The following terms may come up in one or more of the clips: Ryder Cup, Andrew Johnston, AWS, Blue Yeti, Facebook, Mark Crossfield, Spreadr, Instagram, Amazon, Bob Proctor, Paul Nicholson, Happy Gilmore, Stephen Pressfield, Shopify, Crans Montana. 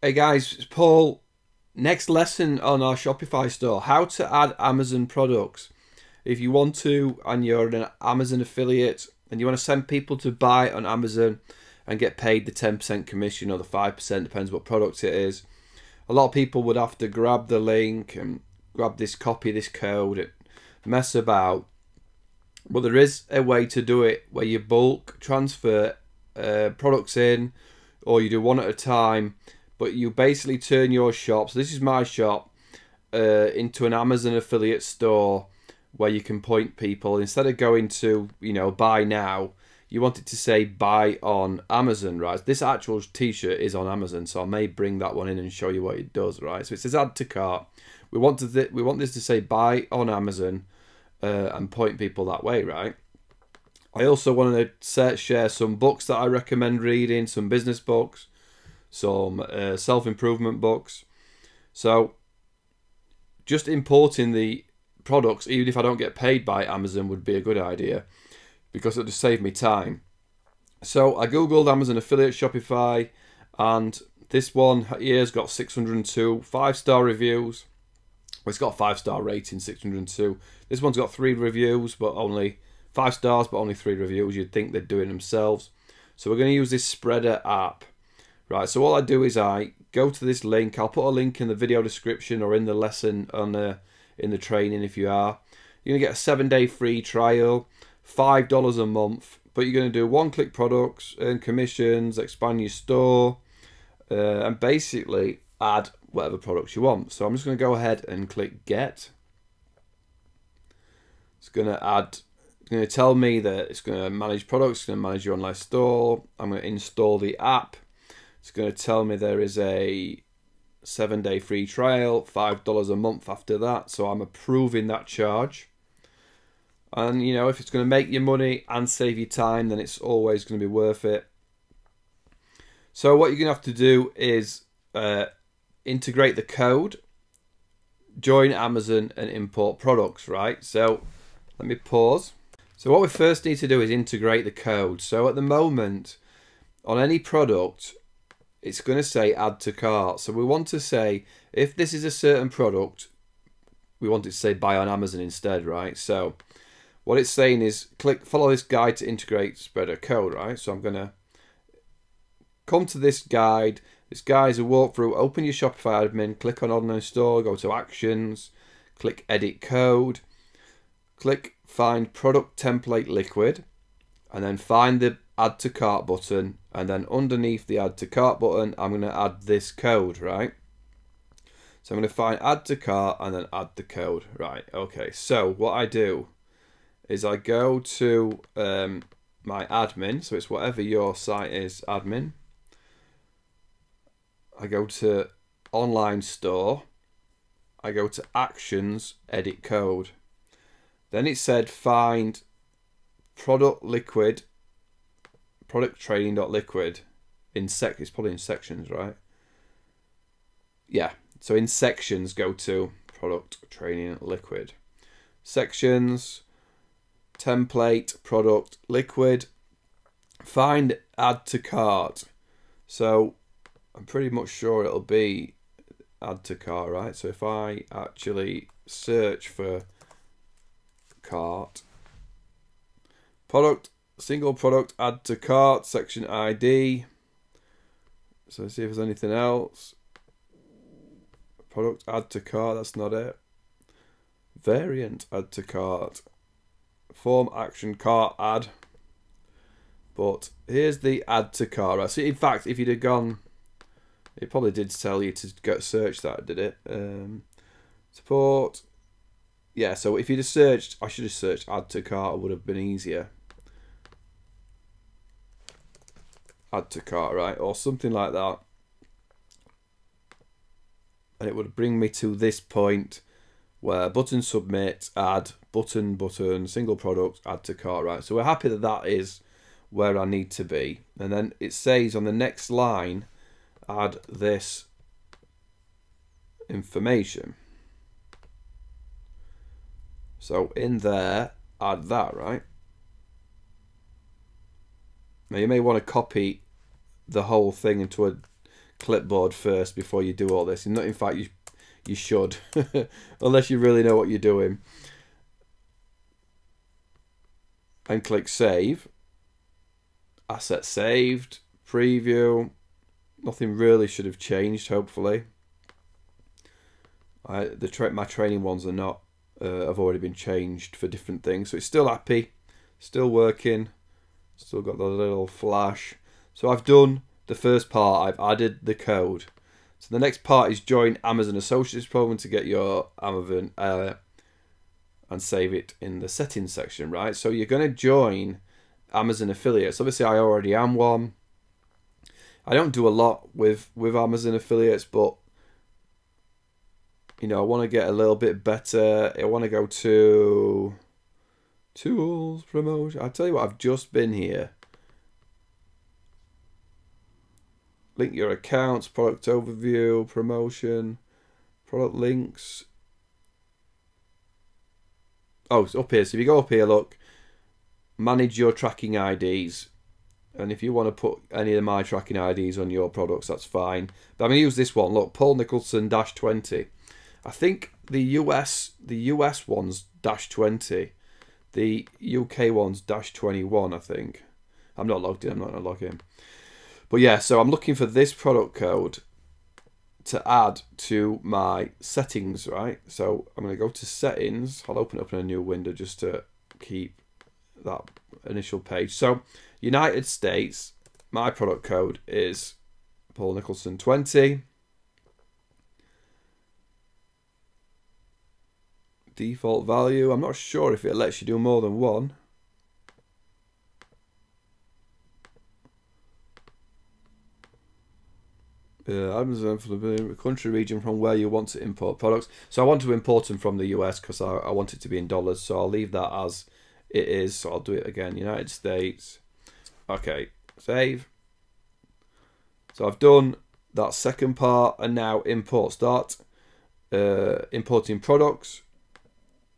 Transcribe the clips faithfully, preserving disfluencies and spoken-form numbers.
Hey guys, it's Paul. Next lesson on our Shopify store, how to add Amazon products. If you want to and you're an Amazon affiliate and you want to send people to buy on Amazon and get paid the ten percent commission or the five percent, depends what product it is. A lot of people would have to grab the link and grab this copy, this code, and mess about. But there is a way to do it where you bulk transfer uh, products in, or you do one at a time, but you basically turn your shop, so this is my shop, uh, into an Amazon affiliate store where you can point people. Instead of going to, you know, buy now, you want it to say buy on Amazon, right? This actual t-shirt is on Amazon, so I may bring that one in and show you what it does, right? So it says add to cart. We want, to th we want this to say buy on Amazon uh, and point people that way, right? I also want to share some books that I recommend reading, some business books, some uh, self-improvement books. So just importing the products, even if I don't get paid by Amazon, would be a good idea because it'll just save me time. So I googled Amazon affiliate Shopify, and this one here has got six hundred and two five-star reviews. Well, it's got a five-star rating, six hundred and two. This one's got three reviews, but only five stars, but only three reviews. You'd think they'd do it themselves. So we're going to use this Spreadr app. Right, so all I do is I go to this link. I'll put a link in the video description or in the lesson on the, in the training if you are. You're going to get a seven-day free trial, five dollars a month. But you're going to do one-click products, earn commissions, expand your store, uh, and basically add whatever products you want. So I'm just going to go ahead and click Get. It's going to add... It's going to tell me that it's going to manage products, it's going to manage your online store. I'm going to install the app. It's going to tell me there is a seven-day free trial, five dollars a month after that. So I'm approving that charge. And, you know, if it's going to make you money and save you time, then it's always going to be worth it. So what you're going to have to do is uh, integrate the code, join Amazon, and import products, right? So let me pause. So what we first need to do is integrate the code. So at the moment, on any product, it's going to say add to cart. So we want to say, if this is a certain product, we want it to say buy on Amazon instead, right? So what it's saying is click follow this guide to integrate Spreadr code, right? So I'm going to come to this guide. This guide is a walkthrough. Open your Shopify admin, click on online store, go to actions, click edit code, click find product template liquid, and then find the add to cart button, and then underneath the add to cart button I'm going to add this code, right? So I'm going to find add to cart and then add the code, right? Okay, so what I do is I go to um, my admin, so it's whatever your site is, admin. I go to online store, I go to actions, edit code. Then it said find product liquid, product training.liquid in sec, it's probably in sections, right? Yeah, so in sections go to product training liquid. Sections, template, product liquid, find add to cart. So I'm pretty much sure it'll be add to cart, right? So if I actually search for cart, product, single product, add to cart, section I D. So let's see if there's anything else. Product, add to cart, that's not it. Variant, add to cart. Form, action, cart, add. But here's the add to cart, right? So in fact, if you'd have gone, it probably did tell you to go search that, did it? Um, support. Yeah, so if you'd have searched, I should have searched add to cart, it would have been easier. Add to cart, right, or something like that, and it would bring me to this point where button submit, add, button, button, single product, add to cart, right? So we're happy that that is where I need to be. And then it says on the next line, add this information. So in there, add that, right? Now you may want to copy the whole thing into a clipboard first before you do all this. And not, in fact, you you should, unless you really know what you're doing. And click save. Asset saved. Preview. Nothing really should have changed. Hopefully, I, the tra my training ones are not. Uh, have already been changed for different things, so it's still happy, still working, still got the little flash. So I've done the first part. I've added the code. So the next part is join Amazon Associates program to get your Amazon uh, and save it in the settings section, right? So you're going to join Amazon affiliates. Obviously, I already am one. I don't do a lot with with Amazon affiliates, but you know, I want to get a little bit better. I want to go to tools, promotion. I'll tell you what, I've just been here. Link your accounts, product overview, promotion, product links. Oh, it's up here. So if you go up here, look, manage your tracking I Ds. And if you want to put any of my tracking I Ds on your products, that's fine. But I'm going to use this one. Look, Paul Nicholson dash twenty. I think the U S the U S one's dash twenty, the U K one's dash twenty-one. I think I'm not logged in. I'm not gonna log in. But yeah, so I'm looking for this product code to add to my settings, right? So I'm gonna go to settings. I'll open up in a new window just to keep that initial page. So United States, my product code is Paul Nicholson twenty. Default value. I'm not sure if it lets you do more than one. Uh, Amazon for the country region from where you want to import products. So I want to import them from the U S because I, I want it to be in dollars. So I'll leave that as it is. So I'll do it again. United States. Okay. Save. So I've done that second part and now import. Start uh, importing products.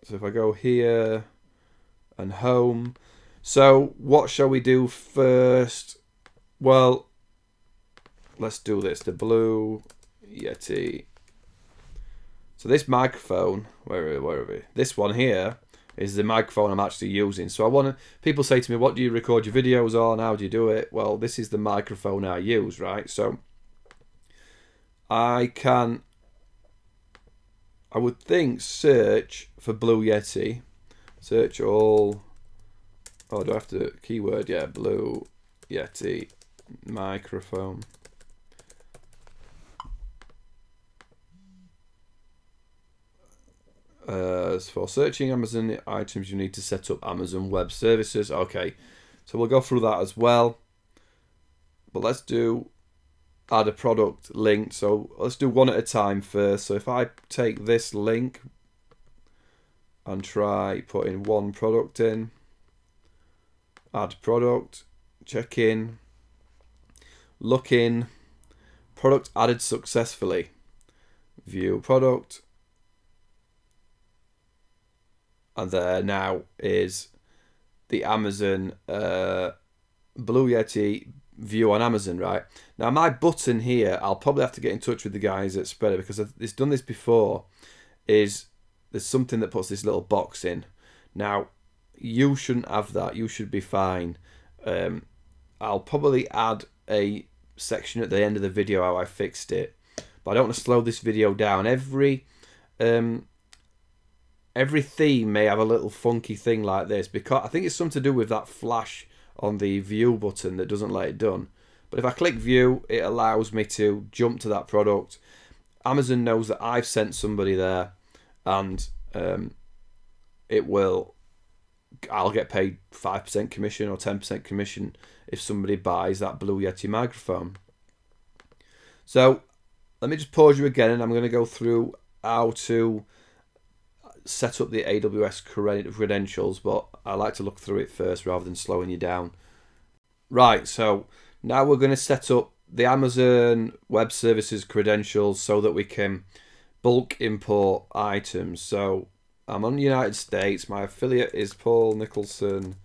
So if I go here and home, so what shall we do first? Well, let's do this, the Blue Yeti. So this microphone, where, where are we? This one here is the microphone I'm actually using. So I want to, people say to me, what do you record your videos on? How do you do it? Well, this is the microphone I use, right? So I can, I would think, search for Blue Yeti. Search all. Oh, do I have to keyword? Yeah, Blue Yeti microphone. Uh, as for searching Amazon items, you need to set up Amazon Web Services. Okay, so we'll go through that as well. But let's do. Add a product link. So let's do one at a time first. So if I take this link and try putting one product in, add product, check in, look in, product added successfully, view product, and there now is the Amazon uh, Blue Yeti view on Amazon, right? Now my button here, I'll probably have to get in touch with the guys at Spreadr because I've it's done this before, is there's something that puts this little box in. Now, you shouldn't have that. You should be fine. Um, I'll probably add a section at the end of the video how I fixed it, but I don't want to slow this video down. Every, um, every theme may have a little funky thing like this because I think it's something to do with that flash on the view button that doesn't let it done. But if I click view, it allows me to jump to that product. Amazon knows that I've sent somebody there and um, it will, I'll get paid five percent commission or ten percent commission if somebody buys that Blue Yeti microphone. So let me just pause you again and I'm gonna go through how to set up the A W S credentials, but I like to look through it first rather than slowing you down. Right, so now we're going to set up the Amazon Web Services credentials so that we can bulk import items. So I'm on the United States. My affiliate is Paul Nicholson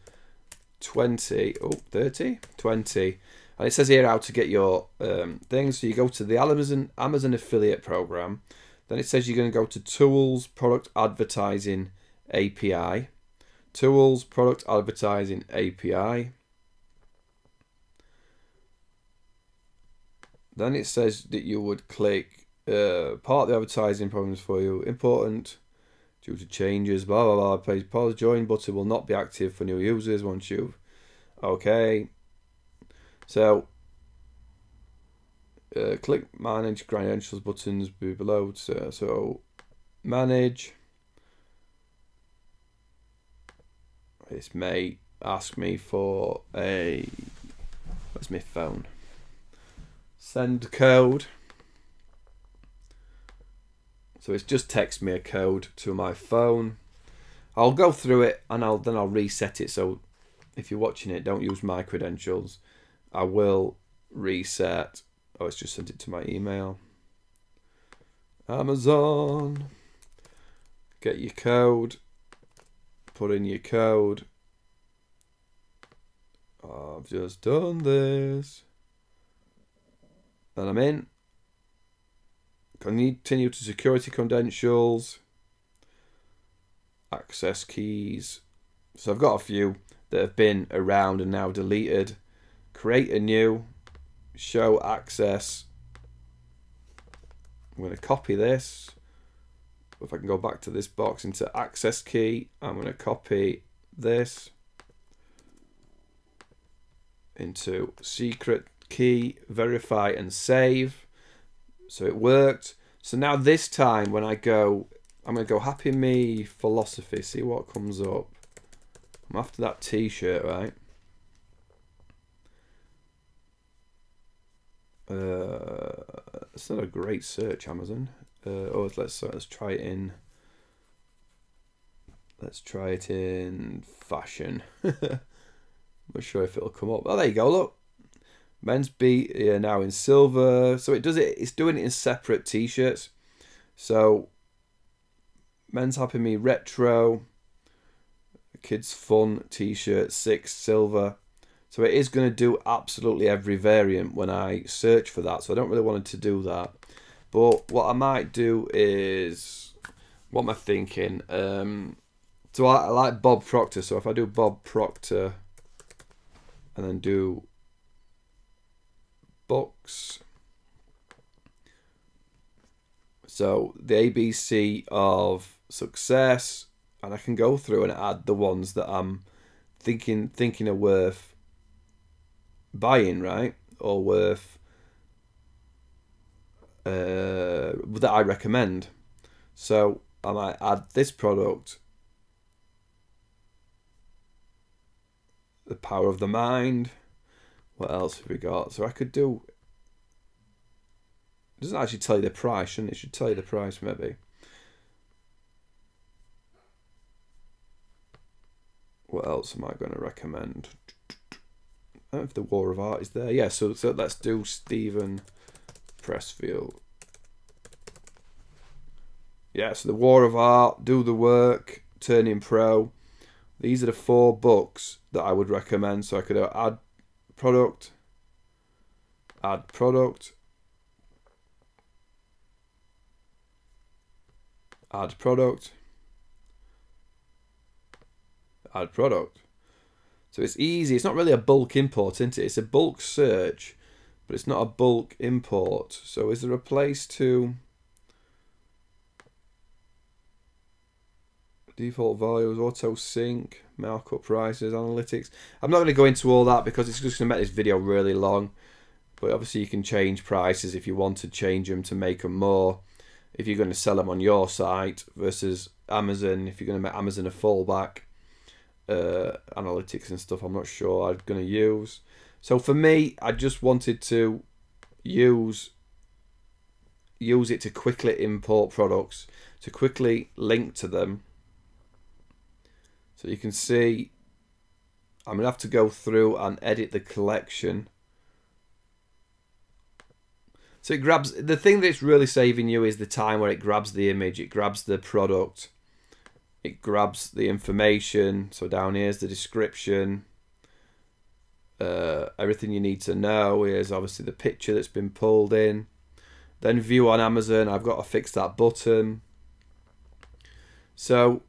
twenty, oh, thirty, twenty. And it says here how to get your um, thing. So you go to the Amazon Amazon affiliate program. Then it says you're going to go to Tools, Product Advertising A P I. Tools, Product Advertising A P I. Then it says that you would click uh, part of the advertising problems for you. Important due to changes, blah, blah, blah. Page pause. Join button will not be active for new users once you've... Okay. So, uh, click manage credentials buttons below. So, so manage. This may ask me for a... Where's my phone? Send code. So it's just text me a code to my phone. I'll go through it and I'll then I'll reset it. So if you're watching it, don't use my credentials. I will reset. Oh, it's just sent it to my email. Amazon. Get your code. Put in your code. Oh, I've just done this. And I'm in. Continue to security credentials, access keys. So I've got a few that have been around and now deleted. Create a new, show access. I'm going to copy this. If I can go back to this box into access key, I'm going to copy this into secret key, verify and save. So it worked. So now this time when I go, I'm going to go Happy Me Philosophy, see what comes up. I'm after that t-shirt, right? Uh, it's not a great search, Amazon. Uh, oh, let's, let's try it in. Let's try it in fashion. I'm not sure if it'll come up. Oh, there you go, look. Men's beat yeah, now in silver. So it does it, it's doing it in separate t-shirts. So men's Happy Me retro, kids fun t-shirt, six silver. So it is going to do absolutely every variant when I search for that. So I don't really want it to do that. But what I might do is, what am I thinking? Um, so I, I like Bob Proctor. So if I do Bob Proctor and then do books, so the A B C of success, and I can go through and add the ones that I'm thinking thinking are worth buying, right, or worth uh, that I recommend. So I might add this product, The Power of the Mind. What else have we got? So I could do... It doesn't actually tell you the price, shouldn't it? It should tell you the price, maybe. What else am I going to recommend? I don't know if the War of Art is there. Yeah, so, so let's do Stephen Pressfield. Yeah, so the War of Art, Do the Work, Turning Pro. These are the four books that I would recommend. So I could add product, add product, add product, add product. So it's easy. It's not really a bulk import, isn't it? It's a bulk search, but it's not a bulk import. So is there a place to default values, auto sync, markup prices, analytics. I'm not going to go into all that because it's just going to make this video really long. But obviously you can change prices if you want to change them to make them more. If you're going to sell them on your site versus Amazon, if you're going to make Amazon a fallback, uh, analytics and stuff, I'm not sure I'm going to use. So for me, I just wanted to use use it to quickly import products, to quickly link to them. So you can see I'm gonna have to go through and edit the collection. So it grabs, the thing that's really saving you is the time where it grabs the image, it grabs the product, it grabs the information. So down here's the description, uh, everything you need to know. Here's obviously the picture that's been pulled in. Then view on Amazon, I've got to fix that button. So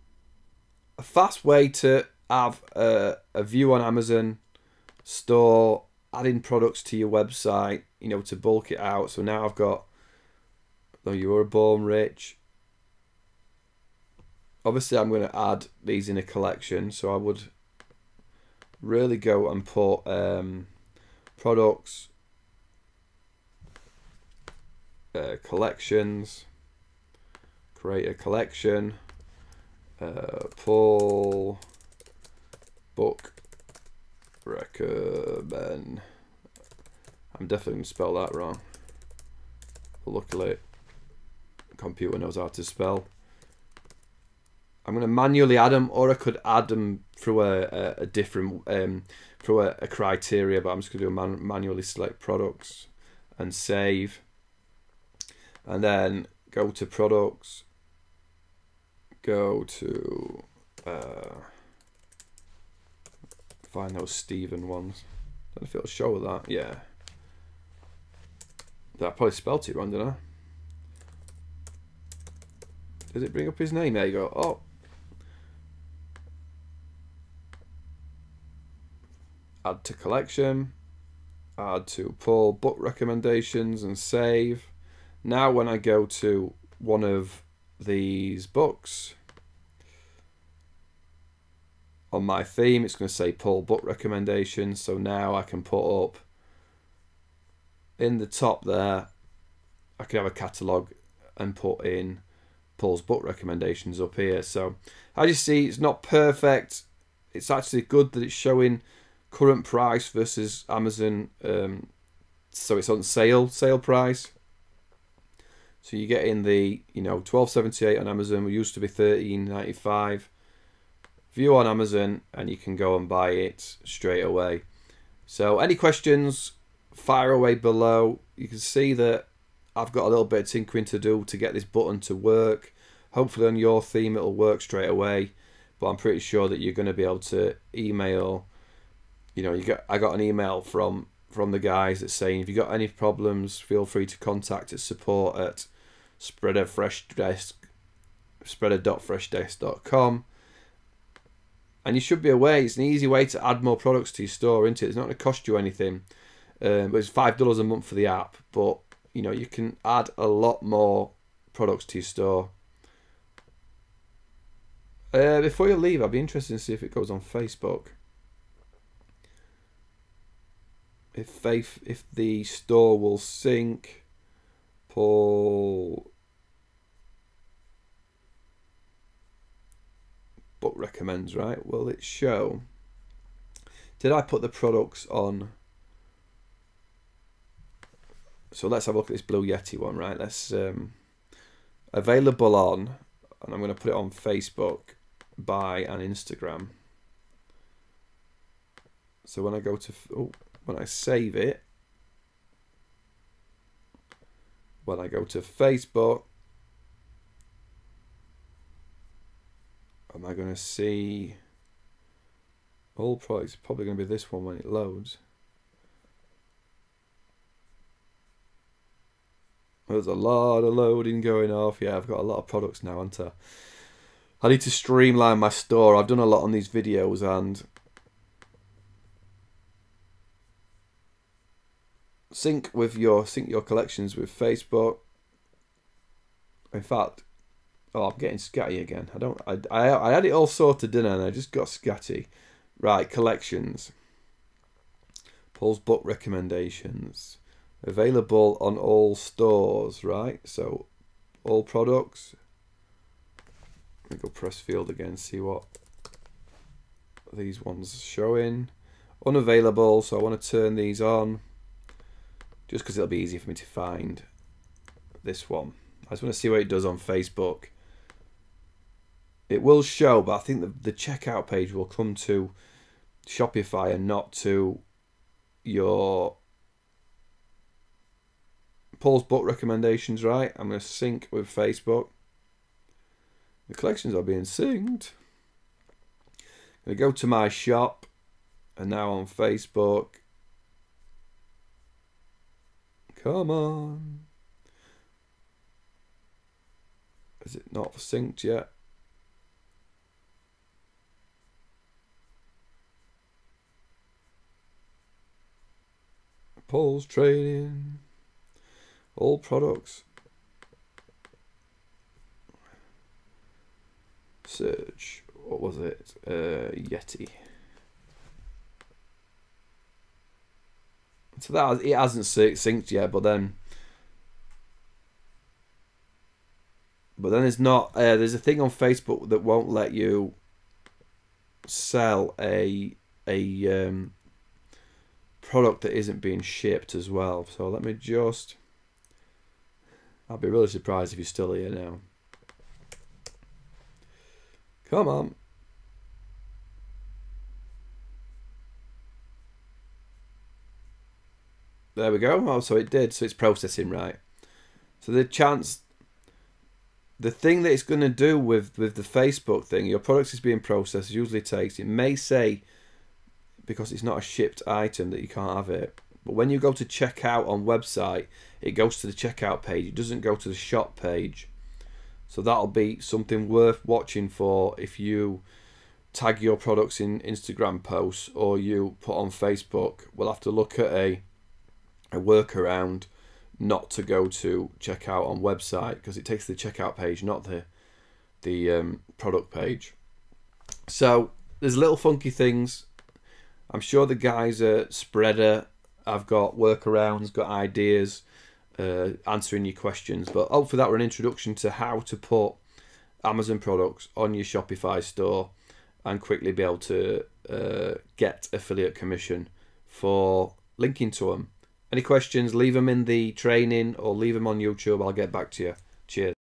a fast way to have a, a view on Amazon store, adding products to your website, you know, to bulk it out. So now I've got, though you were born rich. Obviously I'm going to add these in a collection. So I would really go and put um, products, uh, collections, create a collection, uh, Paul book recommend. I'm definitely going to spell that wrong. But luckily, the computer knows how to spell. I'm going to manually add them, or I could add them through a, a, a different, um, through a, a criteria, but I'm just going to do a man, manually select products and save. And then go to products, go to, uh, find those Stephen ones. I don't know if it'll show that, yeah. I probably spelt it wrong, didn't I? Did it bring up his name? There you go. Oh. Add to collection. Add to Paul book recommendations and save. Now when I go to one of these books, on my theme, it's going to say Paul book recommendations. So now I can put up in the top there, I can have a catalog and put in Paul's book recommendations up here. So as you see, it's not perfect. It's actually good that it's showing current price versus Amazon. Um, so it's on sale, sale price. So you get in the, you know, twelve seventy-eight on Amazon, we used to be thirteen ninety-five. View on Amazon, and you can go and buy it straight away. So any questions, fire away below. You can see that I've got a little bit of tinkering to do to get this button to work. Hopefully on your theme it'll work straight away, but I'm pretty sure that you're going to be able to email, you know, you got, I got an email from from the guys that's saying, if you got any problems, feel free to contact at support at Spreadr Spreadr.freshdesk dot com. And you should be aware, it's an easy way to add more products to your store, isn't it? It's not going to cost you anything. Um, but it's five dollars a month for the app. But, you know, you can add a lot more products to your store. Uh, before you leave, I'd be interested to see if it goes on Facebook. If, they, if the store will sync. Paul... book recommends, right? Will it show? Did I put the products on? So let's have a look at this Blue Yeti one, right? Let's um, available on, and I'm going to put it on Facebook, by and Instagram. So when I go to, oh, when I save it, when I go to Facebook. Am I going to see all products? Probably going to be this one when it loads. There's a lot of loading going off. Yeah, I've got a lot of products now, aren't I? I need to streamline my store. I've done a lot on these videos, and sync with your sync your collections with Facebook. In fact. Oh, I'm getting scatty again. I don't. I, I I had it all sorted, didn't I? And I just got scatty. Right, collections. Paul's book recommendations available on all stores. Right, so all products. Let me go Pressfield again. See what these ones are showing. Unavailable. So I want to turn these on, just because it'll be easy for me to find this one. I just want to see what it does on Facebook. It will show, but I think the, the checkout page will come to Shopify and not to your Paul's book recommendations, right? I'm going to sync with Facebook. The collections are being synced. I'm going to go to my shop, and now on Facebook, Come on. Is it not synced yet? Paul's trading. All products. Search. What was it? Uh, Yeti. So that it hasn't synced yet, but then, but then it's not. Uh, there's a thing on Facebook that won't let you sell a a um, product that isn't being shipped as well. So let me just. I'd be really surprised if you're still here now. Come on. There we go. Oh, so it did. So it's processing right. So the chance, the thing that it's going to do with with the Facebook thing, your product is being processed. Usually takes. It may say because it's not a shipped item that you can't have it. But when you go to checkout on website, it goes to the checkout page. It doesn't go to the shop page. So that'll be something worth watching for if you tag your products in Instagram posts or you put on Facebook. We'll have to look at a a workaround not to go to checkout on website because it takes the checkout page, not the the um, product page. So there's little funky things. I'm sure the guys at Spreadr have got workarounds, got ideas, uh, answering your questions. But hopefully that were an introduction to how to put Amazon products on your Shopify store and quickly be able to uh, get affiliate commission for linking to them. Any questions, leave them in the training or leave them on YouTube. I'll get back to you. Cheers.